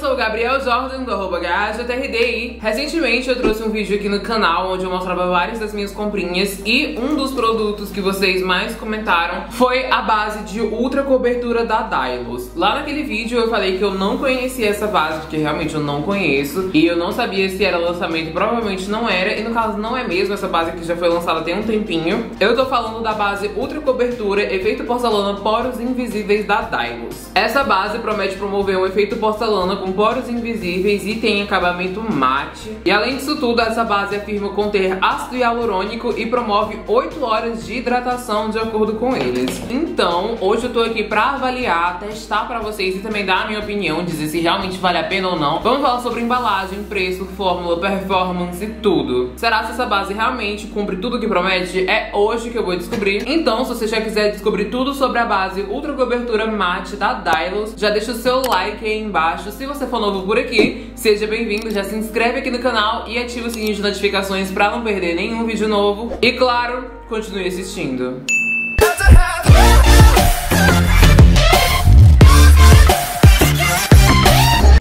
sou o Gabriel Jordan, do @GHJRD, e recentemente eu trouxe um vídeo aqui no canal onde eu mostrava várias das minhas comprinhas, e um dos produtos que vocês mais comentaram foi a base de ultra cobertura da Dailus. Lá naquele vídeo eu falei que eu não conhecia essa base, porque realmente eu não conheço, e eu não sabia se era lançamento, provavelmente não era, e no caso não é mesmo, essa base aqui já foi lançada tem um tempinho. Eu tô falando da base ultra cobertura, efeito porcelana poros invisíveis da Dailus. Essa base promete promover um efeito porcelana com poros invisíveis e tem acabamento mate. E além disso tudo, essa base afirma conter ácido hialurônico e promove 8 horas de hidratação de acordo com eles. Então, hoje eu tô aqui pra avaliar, testar pra vocês e também dar a minha opinião, dizer se realmente vale a pena ou não. Vamos falar sobre embalagem, preço, fórmula, performance e tudo. Será que essa base realmente cumpre tudo que promete? É hoje que eu vou descobrir. Então, se você já quiser descobrir tudo sobre a base ultra cobertura mate da Dailus, já deixa o seu like aí embaixo. Se você for novo por aqui, seja bem-vindo, já se inscreve aqui no canal e ativa o sininho de notificações pra não perder nenhum vídeo novo. E claro, continue assistindo.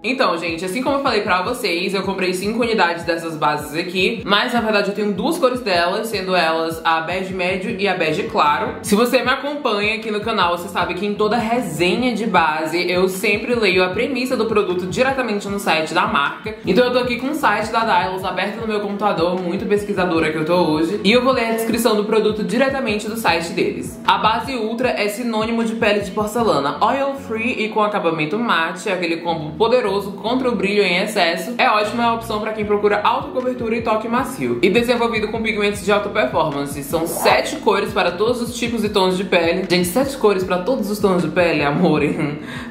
Então, gente, assim como eu falei pra vocês, eu comprei 5 unidades dessas bases aqui, mas na verdade eu tenho duas cores delas, sendo elas a bege médio e a bege claro. Se você me acompanha aqui no canal, você sabe que em toda resenha de base eu sempre leio a premissa do produto diretamente no site da marca. Então eu tô aqui com o site da Dailus aberto no meu computador, muito pesquisadora que eu tô hoje, e eu vou ler a descrição do produto diretamente do site deles. A base ultra é sinônimo de pele de porcelana, oil free e com acabamento mate, aquele combo poderoso contra o brilho em excesso. É ótima opção para quem procura alta cobertura e toque macio. E desenvolvido com pigmentos de alta performance. São 7 cores para todos os tipos e tons de pele. Gente, 7 cores para todos os tons de pele, amor.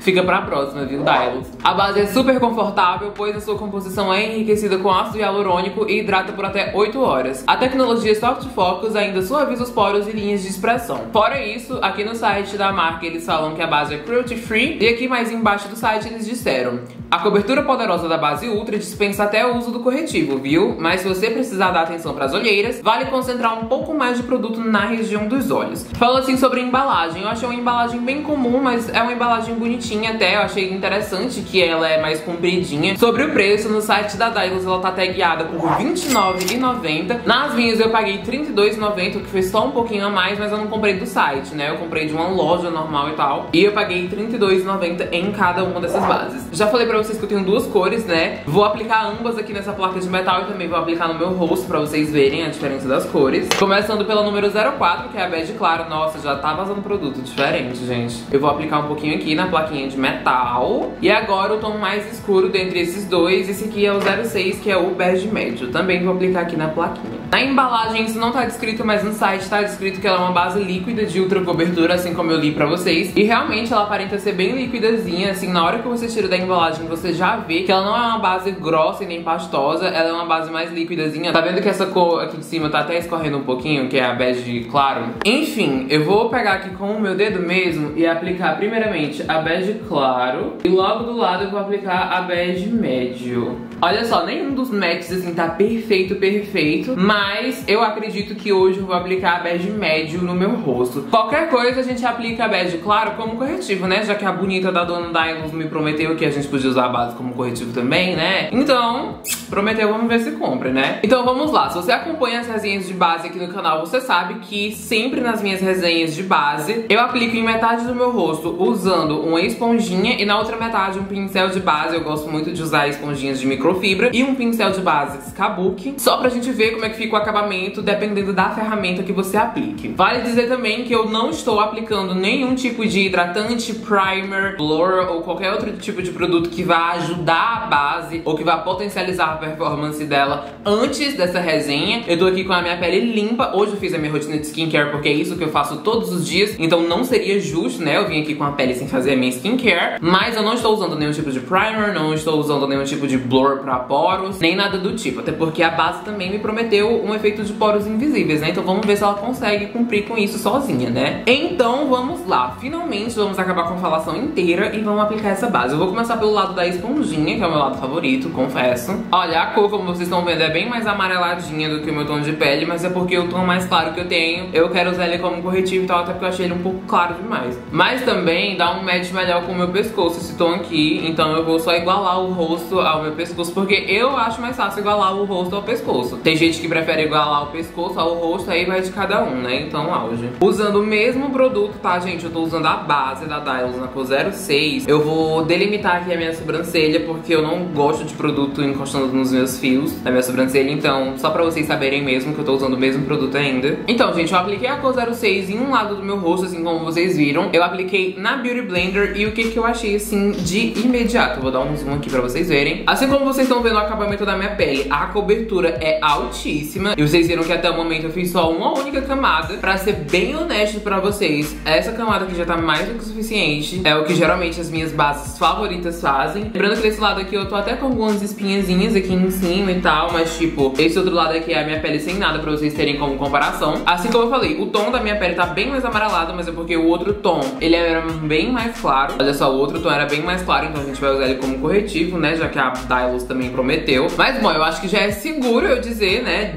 Fica pra próxima, viu, Dailus? A base é super confortável, pois a sua composição é enriquecida com ácido hialurônico e hidrata por até 8 horas. A tecnologia Soft-Focus ainda suaviza os poros e linhas de expressão. Fora isso, aqui no site da marca eles falam que a base é cruelty free. E aqui mais embaixo do site eles disseram: a cobertura poderosa da base ultra dispensa até o uso do corretivo, viu? Mas se você precisar dar atenção para as olheiras, vale concentrar um pouco mais de produto na região dos olhos. Fala assim sobre a embalagem. Eu achei uma embalagem bem comum, mas é uma embalagem bonitinha até. Eu achei interessante que ela é mais compridinha. Sobre o preço, no site da Dailus ela tá tagueada por R$29,90. Nas minhas eu paguei R$32,90, que foi só um pouquinho a mais, mas eu não comprei do site, né? Eu comprei de uma loja normal e tal. E eu paguei R$32,90 em cada uma dessas bases. Já falei pra vocês que eu tenho duas cores, né? Vou aplicar ambas aqui nessa placa de metal e também vou aplicar no meu rosto pra vocês verem a diferença das cores. Começando pela número 04, que é a bege claro. Nossa, já tá vazando produto diferente, gente. Eu vou aplicar um pouquinho aqui na plaquinha de metal. E agora o tom mais escuro dentre esses dois. Esse aqui é o 06, que é o bege médio. Também vou aplicar aqui na plaquinha. Na embalagem isso não tá descrito, mas no site tá descrito que ela é uma base líquida de ultra cobertura, assim como eu li pra vocês. E realmente ela aparenta ser bem liquidazinha, assim, na hora que você tira da embalagem você já vê que ela não é uma base grossa e nem pastosa, ela é uma base mais liquidazinha. Tá vendo que essa cor aqui de cima tá até escorrendo um pouquinho, que é a bege claro? Enfim, eu vou pegar aqui com o meu dedo mesmo e aplicar primeiramente a bege claro, e logo do lado eu vou aplicar a bege médio. Olha só, nenhum dos matches assim tá perfeito, perfeito, mas eu acredito que hoje eu vou aplicar a bege médio no meu rosto. Qualquer coisa a gente aplica a bege claro como corretivo, né? Já que a bonita da dona Dailus me prometeu que a gente podia usar a base como corretivo também, né? Então, prometeu, vamos ver se compra, né? Então vamos lá, se você acompanha as resenhas de base aqui no canal, você sabe que sempre nas minhas resenhas de base eu aplico em metade do meu rosto usando uma esponjinha e na outra metade um pincel de base. Eu gosto muito de usar esponjinhas de microfibra e um pincel de base Kabuki, só pra gente ver como é que fica o acabamento dependendo da ferramenta que você aplique. Vale dizer também que eu não estou aplicando nenhum tipo de hidratante, primer, blur ou qualquer outro tipo de produto que vai ajudar a base ou que vai potencializar a performance dela antes dessa resenha. Eu tô aqui com a minha pele limpa. Hoje eu fiz a minha rotina de skincare porque é isso que eu faço todos os dias, então não seria justo, né, eu vim aqui com a pele sem fazer a minha skincare. Mas eu não estou usando nenhum tipo de primer, não estou usando nenhum tipo de blur pra poros, nem nada do tipo, até porque a base também me prometeu um efeito de poros invisíveis, né? Então vamos ver se ela consegue cumprir com isso sozinha, né? Então vamos lá, finalmente vamos acabar com a falação inteira e vamos aplicar essa base. Eu vou começar pelo lado da esponjinha, que é o meu lado favorito, confesso. Olha, a cor, como vocês estão vendo, é bem mais amareladinha do que o meu tom de pele, mas é porque o tom mais claro que eu tenho, eu quero usar ele como corretivo e tal, até porque eu achei ele um pouco claro demais. Mas também dá um match melhor com o meu pescoço, esse tom aqui, então eu vou só igualar o rosto ao meu pescoço, porque eu acho mais fácil igualar o rosto ao pescoço. Tem gente que prefere igualar o pescoço ao rosto, aí vai de cada um, né? Então, auge. Usando o mesmo produto, tá, gente? Eu tô usando a base da Dailus na cor 06. Eu vou delimitar aqui a minha sobrancelha, porque eu não gosto de produto encostando nos meus fios da minha sobrancelha, então só pra vocês saberem mesmo que eu tô usando o mesmo produto ainda. Então, gente, eu apliquei a cor 06 em um lado do meu rosto, assim como vocês viram. Eu apliquei na Beauty Blender e o que que eu achei, assim, de imediato? Vou dar um zoom aqui pra vocês verem. Assim como vocês estão vendo o acabamento da minha pele, a cobertura é altíssima. E vocês viram que até o momento eu fiz só uma única camada. Pra ser bem honesto pra vocês, essa camada aqui já tá mais do que suficiente. É o que geralmente as minhas bases favoritas fazem. Lembrando que desse lado aqui eu tô até com algumas espinhazinhas aqui em cima e tal, mas tipo, esse outro lado aqui é a minha pele sem nada, pra vocês terem como comparação. Assim como eu falei, o tom da minha pele tá bem mais amarelado, mas é porque o outro tom, ele era bem mais claro. Olha só, o outro tom era bem mais claro, então a gente vai usar ele como corretivo, né, já que a Dailus também prometeu. Mas bom, eu acho que já é seguro eu dizer, né,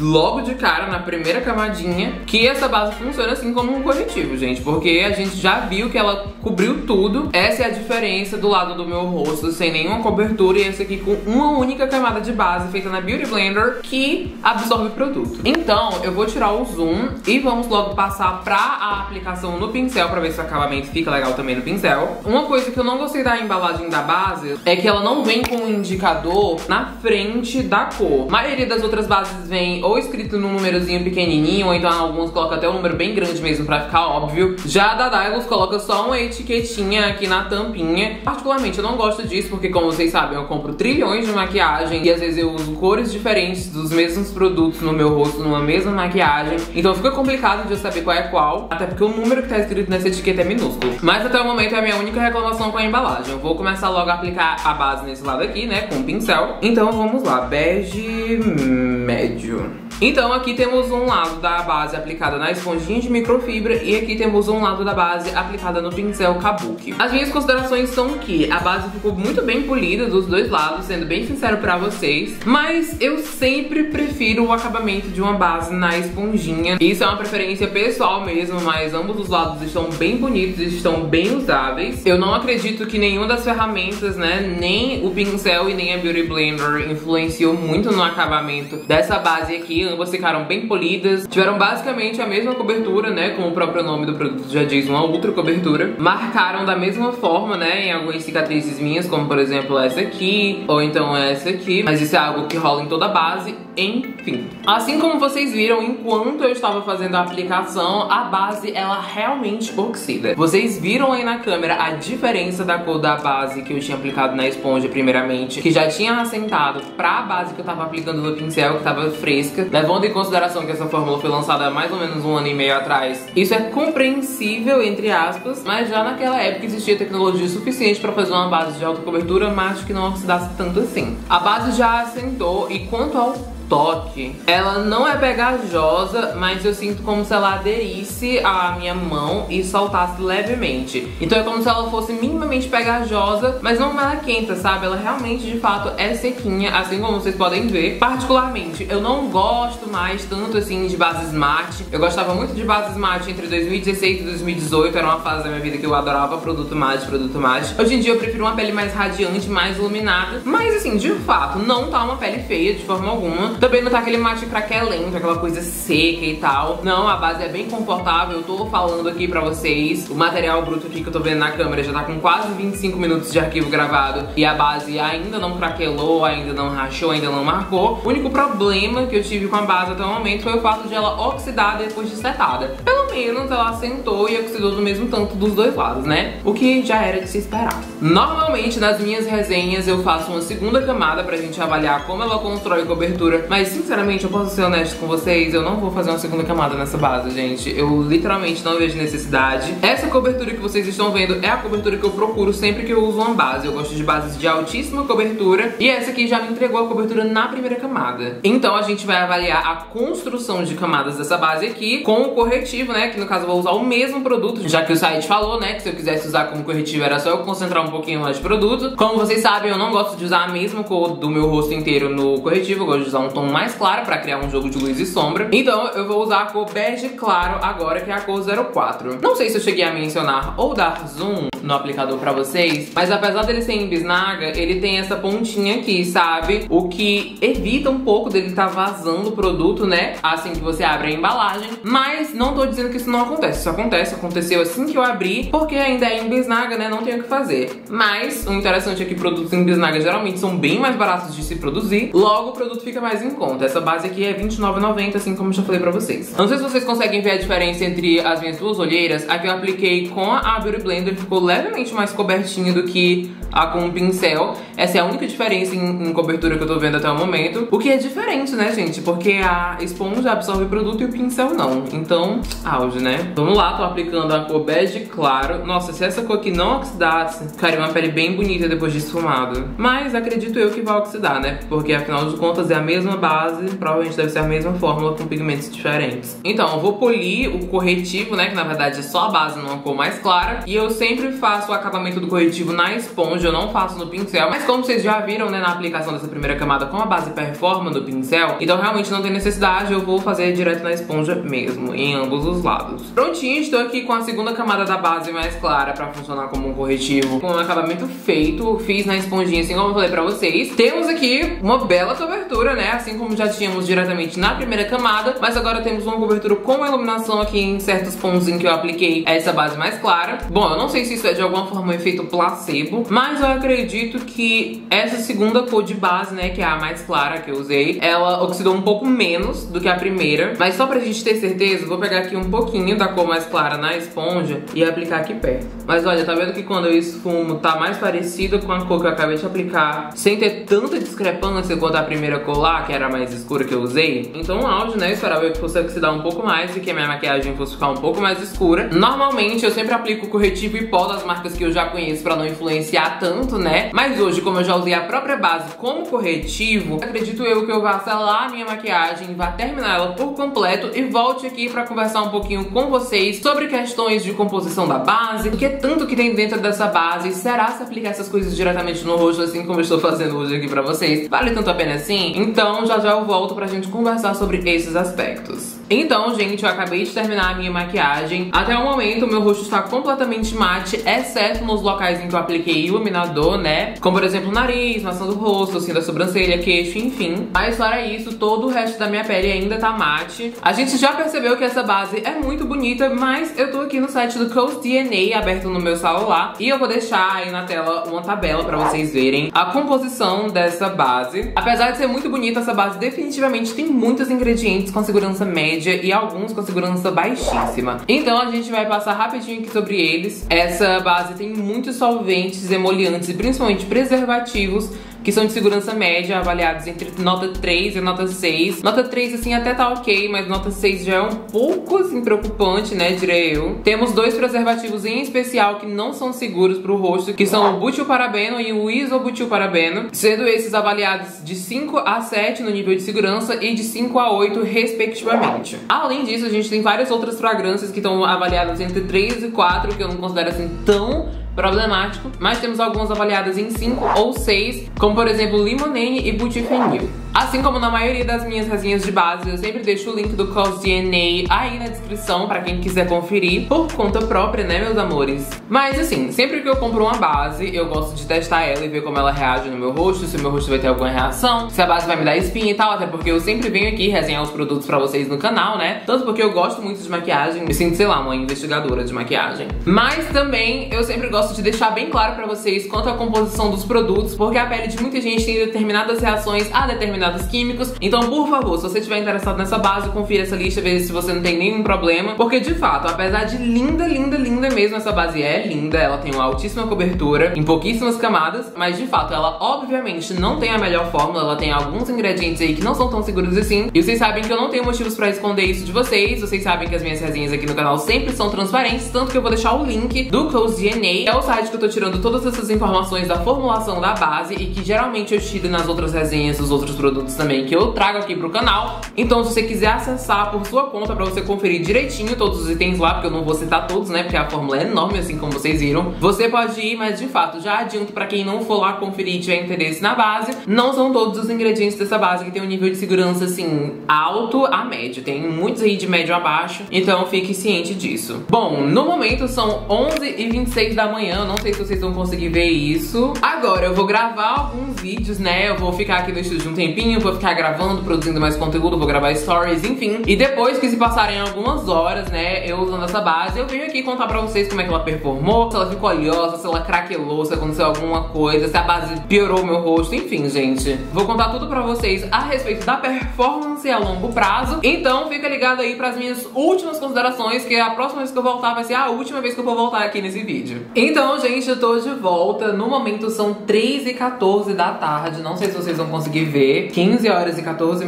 logo de cara, na primeira camadinha, que essa base funciona assim como um corretivo, gente, porque a gente já viu que ela cobriu tudo. Essa é a diferença do lado do meu rosto sem nenhuma cobertura e essa aqui com uma única camada de base feita na Beauty Blender que absorve o produto. Então eu vou tirar o zoom e vamos logo passar pra a aplicação no pincel pra ver se o acabamento fica legal também no pincel. Uma coisa que eu não gostei da embalagem da base é que ela não vem com um indicador na frente da cor. A maioria das outras bases vem ou escrito num númerozinho pequenininho, ou então alguns colocam até um número bem grande mesmo pra ficar óbvio. Já a da Dailus coloca só uma etiquetinha aqui na tampinha. Particularmente eu não gosto disso, porque como vocês sabem, eu compro trilhões de maquiagem e às vezes eu uso cores diferentes dos mesmos produtos no meu rosto, numa mesma maquiagem. Então fica complicado de eu saber qual é qual, até porque o número que tá escrito nessa etiqueta é minúsculo. Mas até o momento é a minha única reclamação com a embalagem. Eu vou começar logo a aplicar a base nesse lado aqui, né, com o pincel. Então vamos lá, bege médio. Então aqui temos um lado da base aplicada na esponjinha de microfibra e aqui temos um lado da base aplicada no pincel Kabuki. As minhas considerações são que a base ficou muito bem polida dos dois lados, sendo bem sincero pra vocês, mas eu sempre prefiro o acabamento de uma base na esponjinha. Isso é uma preferência pessoal mesmo, mas ambos os lados estão bem bonitos, estão bem usáveis. Eu não acredito que nenhuma das ferramentas, né, nem o pincel e nem a Beauty Blender influenciou muito no acabamento dessa base aqui. Ambas ficaram bem polidas, tiveram basicamente a mesma cobertura, né, como o próprio nome do produto já diz, uma ultra cobertura. Marcaram da mesma forma, né, em algumas cicatrizes minhas, como por exemplo essa aqui, ou então essa aqui, mas isso é algo que rola em toda a base. Enfim, assim como vocês viram, enquanto eu estava fazendo a aplicação, a base, ela realmente oxida. Vocês viram aí na câmera a diferença da cor da base que eu tinha aplicado na esponja primeiramente, que já tinha assentado, pra base que eu tava aplicando no pincel, que tava fresca. Levando em consideração que essa fórmula foi lançada há mais ou menos um ano e meio atrás, isso é compreensível, entre aspas, mas já naquela época existia tecnologia suficiente pra fazer uma base de alta cobertura, mas que não oxidasse tanto assim. A base já assentou e quanto ao toque, ela não é pegajosa, mas eu sinto como se ela aderisse à minha mão e soltasse levemente. Então é como se ela fosse minimamente pegajosa, mas não melequenta, sabe? Ela realmente, de fato, é sequinha, assim como vocês podem ver. Particularmente, eu não gosto mais tanto, assim, de base matte. Eu gostava muito de base matte entre 2016 e 2018, era uma fase da minha vida que eu adorava produto matte, produto matte. Hoje em dia eu prefiro uma pele mais radiante, mais iluminada, mas assim, de fato, não tá uma pele feia de forma alguma. Também não tá aquele mate craquelento, aquela coisa seca e tal. Não, a base é bem confortável. Eu tô falando aqui pra vocês, o material bruto aqui que eu tô vendo na câmera já tá com quase 25 minutos de arquivo gravado e a base ainda não craquelou, ainda não rachou, ainda não marcou. O único problema que eu tive com a base até o momento foi o fato de ela oxidar depois de setada. Pelo menos ela assentou e oxidou do mesmo tanto dos dois lados, né? O que já era de se esperar. Normalmente nas minhas resenhas eu faço uma segunda camada pra gente avaliar como ela constrói cobertura cover. Mas sinceramente, eu posso ser honesto com vocês, eu não vou fazer uma segunda camada nessa base, gente. Eu literalmente não vejo necessidade. Essa cobertura que vocês estão vendo é a cobertura que eu procuro sempre que eu uso uma base. Eu gosto de bases de altíssima cobertura, e essa aqui já me entregou a cobertura na primeira camada. Então a gente vai avaliar a construção de camadas dessa base aqui com o corretivo, né, que no caso eu vou usar o mesmo produto, já que o site falou, né, que se eu quisesse usar como corretivo era só eu concentrar um pouquinho mais de produto. Como vocês sabem, eu não gosto de usar a mesma cor do meu rosto inteiro no corretivo, eu gosto de usar um tom mais claro pra criar um jogo de luz e sombra. Então eu vou usar a cor bege claro agora, que é a cor 04. Não sei se eu cheguei a mencionar ou dar zoom no aplicador pra vocês, mas apesar dele ser em bisnaga, ele tem essa pontinha aqui, sabe? O que evita um pouco dele tá vazando o produto, né? Assim que você abre a embalagem. Mas não tô dizendo que isso não acontece. Isso acontece, aconteceu assim que eu abri, porque ainda é em bisnaga, né? Não tem o que fazer. Mas o interessante é que produtos em bisnaga geralmente são bem mais baratos de se produzir, logo o produto fica mais em conta. Essa base aqui é R$29,90, assim como eu já falei pra vocês. Não sei se vocês conseguem ver a diferença entre as minhas duas olheiras. Aqui eu apliquei com a Beauty Blender, ficou levemente mais cobertinha do que a com o pincel. Essa é a única diferença em cobertura que eu tô vendo até o momento. O que é diferente, né, gente? Porque a esponja absorve o produto e o pincel não. Então, auge, né? Vamos lá, tô aplicando a cor bege claro. Nossa, se essa cor aqui não oxidasse, ficaria uma pele bem bonita depois de esfumado. Mas acredito eu que vai oxidar, né? Porque afinal de contas é a mesma base, provavelmente deve ser a mesma fórmula com pigmentos diferentes. Então, eu vou polir o corretivo, né, que na verdade é só a base numa cor mais clara. E eu sempre faço o acabamento do corretivo na esponja, eu não faço no pincel. Mas como vocês já viram, né, na aplicação dessa primeira camada com a base Performa do pincel, então realmente não tem necessidade, eu vou fazer direto na esponja mesmo, em ambos os lados. Prontinho, estou aqui com a segunda camada da base mais clara pra funcionar como um corretivo, com um acabamento feito, fiz na esponjinha assim como eu falei pra vocês. Temos aqui uma bela cobertura, né, assim como já tínhamos diretamente na primeira camada, mas agora temos uma cobertura com a iluminação aqui em certos pontos em que eu apliquei essa base mais clara. Bom, eu não sei se isso é de alguma forma um efeito placebo, mas eu acredito que essa segunda cor de base, né, que é a mais clara que eu usei, ela oxidou um pouco menos do que a primeira. Mas só pra gente ter certeza, eu vou pegar aqui um pouquinho da cor mais clara na esponja e aplicar aqui perto. Mas olha, tá vendo que quando eu esfumo tá mais parecido com a cor que eu acabei de aplicar, sem ter tanta discrepância quanto a primeira cor lá, que era a mais escura que eu usei. Então áudio, né, eu esperava que fosse oxidar um pouco mais e que a minha maquiagem fosse ficar um pouco mais escura. Normalmente eu sempre aplico corretivo e pó das marcas que eu já conheço pra não influenciar tanto, né? Mas hoje, como eu já usei a própria base como corretivo, acredito eu que eu vá selar a minha maquiagem, vá terminar ela por completo e volte aqui pra conversar um pouquinho com vocês sobre questões de composição da base, o que é tanto que tem dentro dessa base, será se aplicar essas coisas diretamente no rosto, assim como eu estou fazendo hoje aqui pra vocês, vale tanto a pena assim? Então já já eu volto pra gente conversar sobre esses aspectos. Então, gente, eu acabei de terminar a minha maquiagem. Até o momento, o meu rosto está completamente mate, exceto nos locais em que eu apliquei iluminador, né? Como, por exemplo, o nariz, maçã do rosto, assim, da sobrancelha, queixo, enfim. Mas fora isso, todo o resto da minha pele ainda tá mate. A gente já percebeu que essa base é muito bonita, mas eu tô aqui no site do CosDNA, aberto no meu celular, e eu vou deixar aí na tela uma tabela pra vocês verem a composição dessa base. Apesar de ser muito bonita, essa base definitivamente tem muitos ingredientes com segurança média e alguns com segurança baixíssima. Então a gente vai passar rapidinho aqui sobre eles. Essa base tem muitos solventes, emolientes e principalmente preservativos que são de segurança média, avaliados entre nota 3 e nota 6. Nota 3, assim, até tá ok, mas nota 6 já é um pouco, assim, preocupante, né, direi eu. Temos dois preservativos em especial que não são seguros pro rosto, que são o Butil Parabeno e o Isobutil Parabeno, sendo esses avaliados de 5 a 7 no nível de segurança e de 5 a 8, respectivamente. Além disso, a gente tem várias outras fragrâncias que estão avaliadas entre 3 e 4, que eu não considero, assim, tão problemático, mas temos algumas avaliadas em 5 ou 6, como por exemplo Limonene e Butifenil. Assim como na maioria das minhas resenhas de base, eu sempre deixo o link do CosDNA aí na descrição pra quem quiser conferir por conta própria, né, meus amores? Mas assim, sempre que eu compro uma base, eu gosto de testar ela e ver como ela reage no meu rosto, se o meu rosto vai ter alguma reação, se a base vai me dar espinha e tal, até porque eu sempre venho aqui resenhar os produtos pra vocês no canal, né? Tanto porque eu gosto muito de maquiagem, me sinto, sei lá, uma investigadora de maquiagem. Mas também eu sempre gosto gosto de deixar bem claro pra vocês quanto à composição dos produtos, porque a pele de muita gente tem determinadas reações a determinados químicos. Então, por favor, se você estiver interessado nessa base, confira essa lista, veja se você não tem nenhum problema, porque de fato, apesar de linda, linda, linda mesmo, essa base é linda, ela tem uma altíssima cobertura em pouquíssimas camadas, mas de fato, ela obviamente não tem a melhor fórmula, ela tem alguns ingredientes aí que não são tão seguros assim, e vocês sabem que eu não tenho motivos pra esconder isso de vocês, vocês sabem que as minhas resenhas aqui no canal sempre são transparentes, tanto que eu vou deixar o link do CosDNA, é o site que eu tô tirando todas essas informações da formulação da base e que geralmente eu tiro nas outras resenhas, os outros produtos também que eu trago aqui pro canal. Então se você quiser acessar por sua conta pra você conferir direitinho todos os itens lá, porque eu não vou citar todos, né, porque a fórmula é enorme assim como vocês viram, você pode ir, mas de fato já adianto pra quem não for lá conferir e tiver interesse na base, não são todos os ingredientes dessa base que tem um nível de segurança assim, alto a médio, tem muitos aí de médio a baixo, então fique ciente disso. Bom, no momento são 11h26 da manhã, eu não sei se vocês vão conseguir ver isso. Agora eu vou gravar alguns vídeos, né, eu vou ficar aqui no estúdio um tempinho, vou ficar gravando, produzindo mais conteúdo, vou gravar stories, enfim, e depois que se passarem algumas horas, né, eu usando essa base, eu venho aqui contar pra vocês como é que ela performou, se ela ficou oleosa, se ela craquelou, se aconteceu alguma coisa, se a base piorou o meu rosto, enfim, gente. Vou contar tudo pra vocês a respeito da performance a longo prazo, então fica ligado aí pras minhas últimas considerações, que a próxima vez que eu voltar vai ser a última vez que eu vou voltar aqui nesse vídeo. Então, gente, eu tô de volta, no momento são 3h14 da tarde, não sei se vocês vão conseguir ver, 15h14,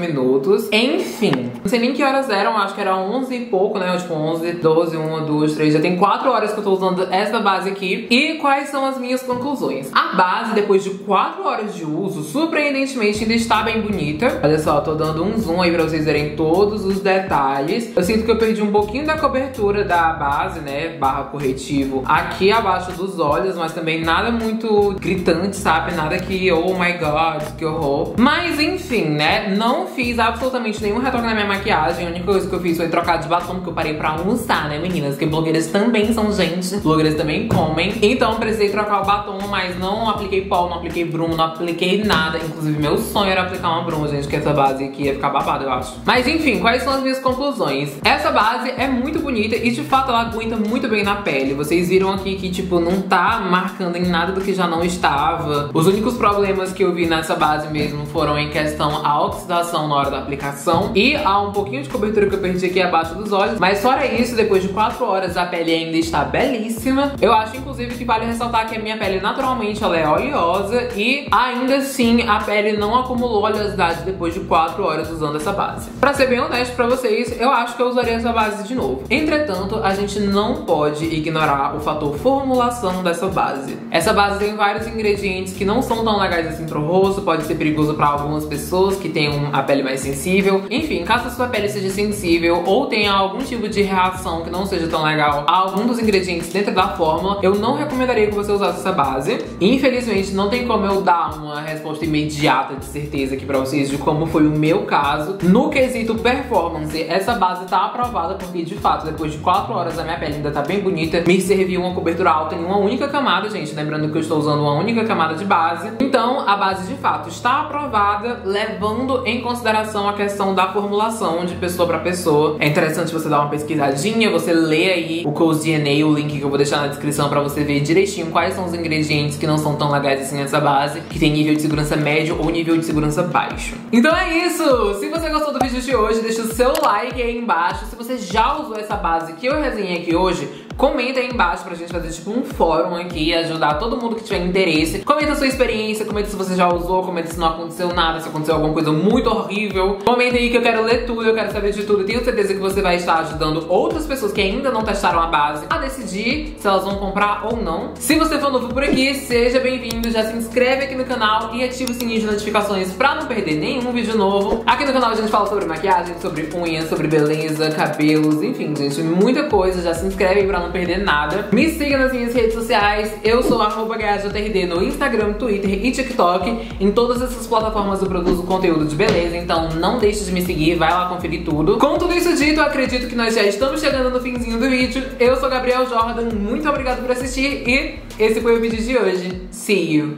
enfim, não sei nem que horas eram, acho que era 11 e pouco, né, tipo 11, 12, 1, 2, 3, já tem 4 horas que eu tô usando essa base aqui. E quais são as minhas conclusões? A base, depois de 4 horas de uso, surpreendentemente ainda está bem bonita. Olha só, tô dando um zoom aí pra vocês verem todos os detalhes. Eu sinto que eu perdi um pouquinho da cobertura da base, né, barra corretivo, aqui abaixo dos olhos, mas também nada muito gritante, sabe? Nada que, oh my god, que horror. Mas enfim, né, não fiz absolutamente nenhum retorno na minha maquiagem. A única coisa que eu fiz foi trocar de batom, porque eu parei pra almoçar, né, meninas? Porque blogueiras também são gente, blogueiras também comem. Então precisei trocar o batom, mas não apliquei pó, não apliquei brumo, não apliquei nada. Inclusive meu sonho era aplicar uma bruma, gente, que essa base aqui ia ficar babada, eu acho. Mas enfim, quais são as minhas conclusões? Essa base é muito bonita e de fato ela aguenta muito bem na pele. Vocês viram aqui que tipo, não tá marcando em nada do que já não estava. Os únicos problemas que eu vi nessa base mesmo foram em questão à oxidação na hora da aplicação e há um pouquinho de cobertura que eu perdi aqui abaixo dos olhos. Mas fora isso, depois de 4 horas a pele ainda está belíssima. Eu acho inclusive que vale ressaltar que a minha pele naturalmente ela é oleosa e ainda assim a pele não acumulou oleosidade depois de 4 horas usando essa base. Pra ser bem honesto pra vocês, eu acho que eu usaria essa base de novo. Entretanto, a gente não pode ignorar o fator formulação dessa base. Essa base tem vários ingredientes que não são tão legais assim pro rosto, pode ser perigoso pra algumas pessoas que tenham a pele mais sensível. Enfim, caso a sua pele seja sensível ou tenha algum tipo de reação que não seja tão legal a algum dos ingredientes dentro da fórmula, eu não recomendaria que você usasse essa base. Infelizmente, não tem como eu dar uma resposta imediata de certeza aqui pra vocês de como foi o meu caso. No quesito performance, essa base tá aprovada porque, de fato, depois de 4 horas a minha pele ainda tá bem bonita. Me serviu uma cobertura alta em uma única camada, gente. Lembrando que eu estou usando uma única camada de base. Então, a base, de fato, está aprovada, levando em consideração a questão da formulação de pessoa pra pessoa. É interessante você dar uma pesquisadinha, você lê aí o CosDNA, o link que eu vou deixar na descrição pra você ver direitinho quais são os ingredientes que não são tão legais assim nessa base, que tem nível de segurança médio ou nível de segurança baixo. Então é isso! Se você gostou do vídeo de hoje, deixa o seu like aí embaixo. Se você já usou essa base que eu resenhei aqui hoje, comenta aí embaixo pra gente fazer tipo um fórum aqui, ajudar todo mundo que tiver interesse. Comenta a sua experiência, comenta se você já usou, comenta se não aconteceu nada, se aconteceu alguma coisa muito horrível. Comenta aí que eu quero ler tudo, eu quero saber de tudo. Tenho certeza que você vai estar ajudando outras pessoas que ainda não testaram a base a decidir se elas vão comprar ou não. Se você for novo por aqui, seja bem-vindo, já se inscreve aqui no canal e ativa o sininho de notificações pra não perder nenhum vídeo novo. Aqui no canal a gente fala sobre maquiagem, sobre unhas, sobre beleza, cabelos, enfim, gente, muita coisa. Já se inscreve pra não perder nada. Me siga nas minhas redes sociais. Eu sou @GabrielJordan no Instagram, Twitter e TikTok. Em todas essas plataformas eu produzo conteúdo de beleza, então não deixe de me seguir, vai lá conferir tudo. Com tudo isso dito, acredito que nós já estamos chegando no finzinho do vídeo. Eu sou Gabriel Jordan, muito obrigado por assistir e esse foi o vídeo de hoje. See you!